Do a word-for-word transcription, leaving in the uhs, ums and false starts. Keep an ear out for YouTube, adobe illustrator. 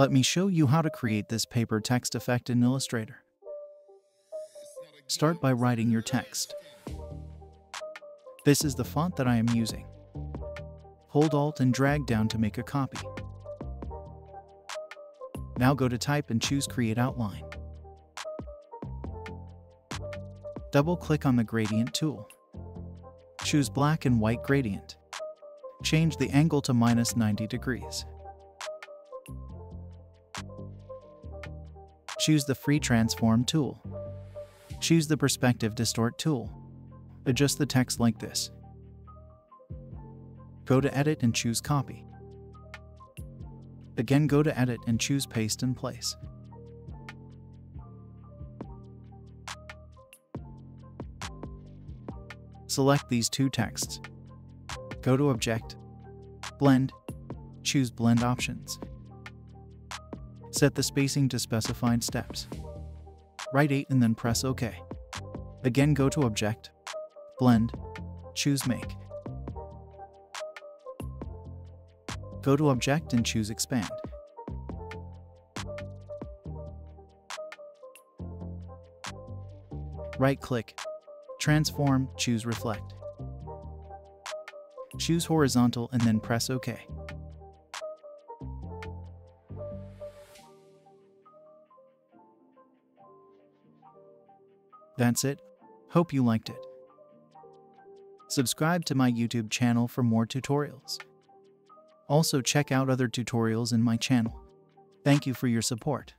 Let me show you how to create this paper text effect in Illustrator. Start by writing your text. This is the font that I am using. Hold Alt and drag down to make a copy. Now go to Type and choose Create Outline. Double-click on the Gradient tool. Choose Black and White Gradient. Change the angle to minus ninety degrees. Choose the Free Transform tool. Choose the Perspective Distort tool. Adjust the text like this. Go to Edit and choose Copy. Again, go to Edit and choose Paste in Place. Select these two texts. Go to Object, Blend, choose Blend Options. Set the spacing to specified steps. Write eight and then press OK. Again, go to Object, Blend, choose Make. Go to Object and choose Expand. Right-click, Transform, choose Reflect. Choose Horizontal and then press OK. That's it. Hope you liked it. Subscribe to my YouTube channel for more tutorials. Also check out other tutorials in my channel. Thank you for your support.